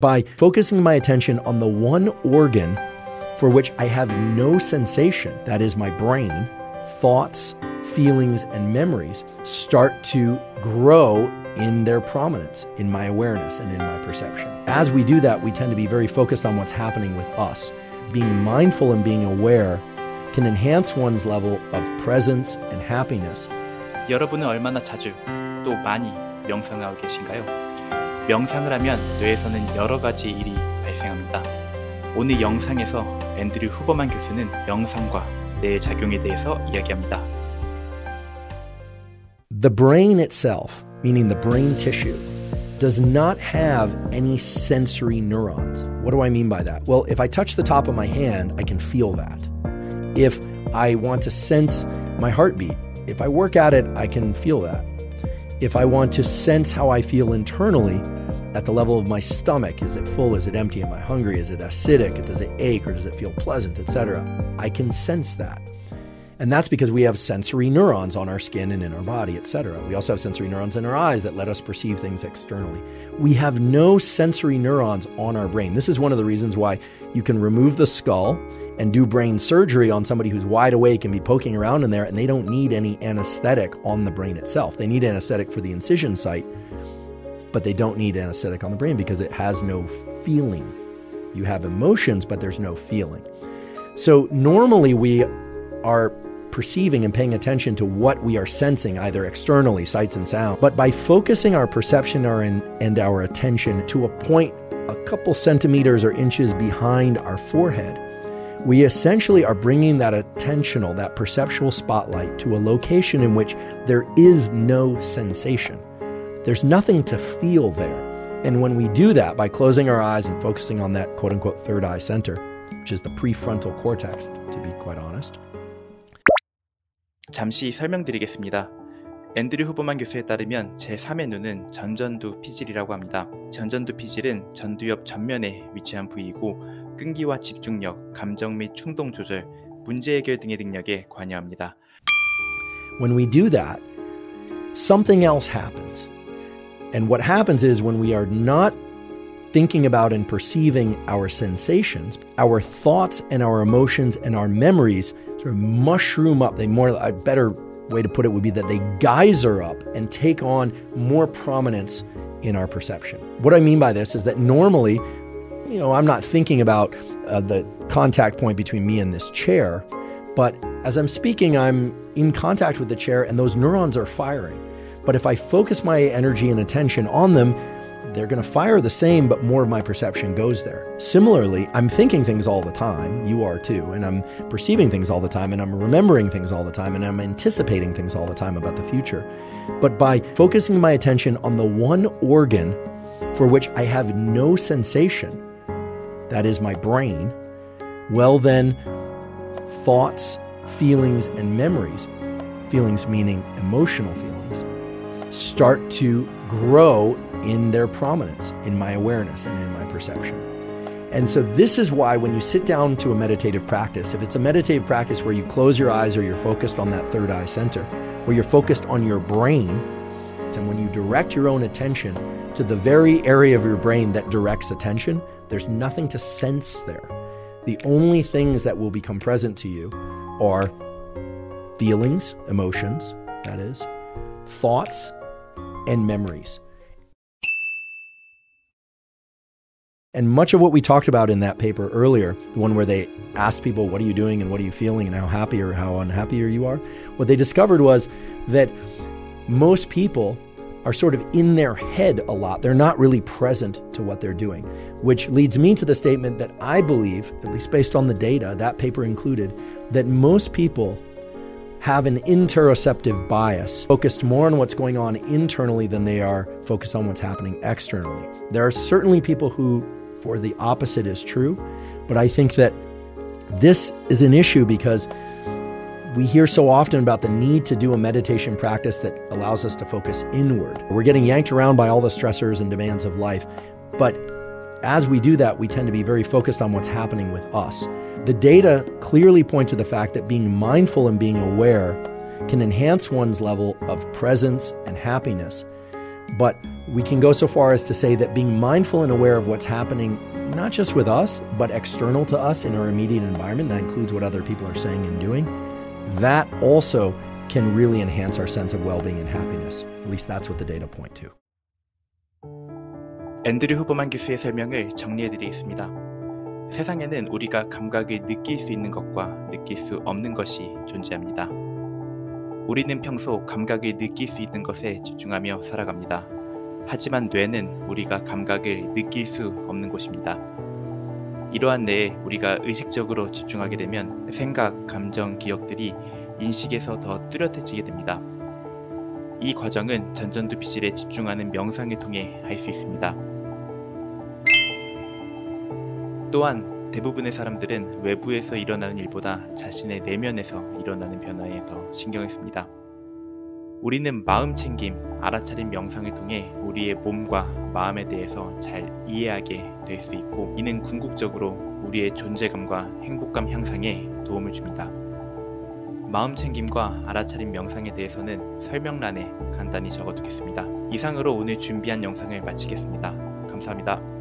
by focusing my attention on the one organ for which I have no sensation, that is my brain, thoughts, feelings, and memories start to grow in their prominence, in my awareness and in my perception. As we do that, we tend to be very focused on what's happening with us. Being mindful and being aware can enhance one's level of presence and happiness. 여러분은 얼마나 자주 또 많이 명상하고 계신가요? 명상을 하면 뇌에서는 여러 가지 일이 발생합니다. 오늘 영상에서 앤드류 후버만 교수는 명상과 뇌의 작용에 대해서 이야기합니다. The brain itself, meaning the brain tissue, does not have any sensory neurons. What do I mean by that? Well, if I touch the top of my hand, I can feel that. If I want to sense my heartbeat, if I work at it, I can feel that. If I want to sense how I feel internally, at the level of my stomach, is it full, is it empty, am I hungry, is it acidic, does it ache, or does it feel pleasant, etc. I can sense that. And that's because we have sensory neurons on our skin and in our body, etc. We also have sensory neurons in our eyes that let us perceive things externally. We have no sensory neurons on our brain. This is one of the reasons why you can remove the skull and do brain surgery on somebody who's wide awake and be poking around in there, and they don't need any anesthetic on the brain itself. They need anesthetic for the incision site, but they don't need anesthetic on the brain because it has no feeling. You have emotions, but there's no feeling. So normally we are perceiving and paying attention to what we are sensing, either externally, sights and sound. But by focusing our perception and our attention to a point a couple centimeters or inches behind our forehead, we essentially are bringing that attentional, that perceptual spotlight to a location in which there is no sensation. There's nothing to feel there. And when we do that by closing our eyes and focusing on that quote-unquote third eye center, which is the prefrontal cortex, to be quite honest. 잠시 설명드리겠습니다. 앤드류 후버만 교수에 따르면 제3의 눈은 전전두 피질이라고 합니다. 전전두 피질은 전두엽 전면에 위치한 부위이고 끈기와 집중력, 감정 및 충동 조절, 문제 해결 등의 능력에 관여합니다. When we do that, something else happens. And what happens is when we are not thinking about and perceiving our sensations, our thoughts and our emotions and our memories sort of mushroom up. A better way to put it would be that they geyser up and take on more prominence in our perception. What I mean by this is that normally, I'm not thinking about the contact point between me and this chair, but as I'm speaking, I'm in contact with the chair and those neurons are firing. But if I focus my energy and attention on them, they're going to fire the same, but more of my perception goes there. Similarly, I'm thinking things all the time, you are too, and I'm perceiving things all the time, and I'm remembering things all the time, and I'm anticipating things all the time about the future. But by focusing my attention on the one organ for which I have no sensation, that is my brain, well then, thoughts, feelings, and memories, feelings meaning emotional feelings, start to grow in their prominence, in my awareness and in my perception. And so this is why when you sit down to a meditative practice, if it's a meditative practice where you close your eyes or you're focused on that third eye center, where you're focused on your brain, and when you direct your own attention to the very area of your brain that directs attention, there's nothing to sense there. The only things that will become present to you are feelings, emotions, that is, thoughts, and memories. And much of what we talked about in that paper earlier, the one where they asked people, what are you doing and what are you feeling and how happy or how unhappy you are? What they discovered was that most people are sort of in their head a lot. They're not really present to what they're doing, which leads me to the statement that I believe, at least based on the data, that paper included, that most people have an interoceptive bias, focused more on what's going on internally than they are focused on what's happening externally. There are certainly people who for the opposite is true, but I think that this is an issue because we hear so often about the need to do a meditation practice that allows us to focus inward. We're getting yanked around by all the stressors and demands of life, but as we do that, we tend to be very focused on what's happening with us. The data clearly point to the fact that being mindful and being aware can enhance one's level of presence and happiness, But we can go so far as to say that being mindful and aware of what's happening, not just with us, but external to us in our immediate environment, that includes what other people are saying and doing, that also can really enhance our sense of well-being and happiness. At least that's what the data point to. 앤드류 후버만 교수의 설명을 정리해드리겠습니다. 세상에는 우리가 감각을 느낄 수 있는 것과 느낄 수 없는 것이 존재합니다. 우리는 평소 감각을 느낄 수 있는 것에 집중하며 살아갑니다. 하지만 뇌는 우리가 감각을 느낄 수 없는 곳입니다. 이러한 뇌에 우리가 의식적으로 집중하게 되면 생각, 감정, 기억들이 인식에서 더 뚜렷해지게 됩니다. 이 과정은 전전두피질에 집중하는 명상을 통해 할 수 있습니다. 또한 대부분의 사람들은 외부에서 일어나는 일보다 자신의 내면에서 일어나는 변화에 더 신경을 씁니다. 우리는 마음 챙김, 알아차림 명상을 통해 우리의 몸과 마음에 대해서 잘 이해하게 될 수 있고, 이는 궁극적으로 우리의 존재감과 행복감 향상에 도움을 줍니다. 마음 챙김과 알아차림 명상에 대해서는 설명란에 간단히 적어두겠습니다. 이상으로 오늘 준비한 영상을 마치겠습니다. 감사합니다.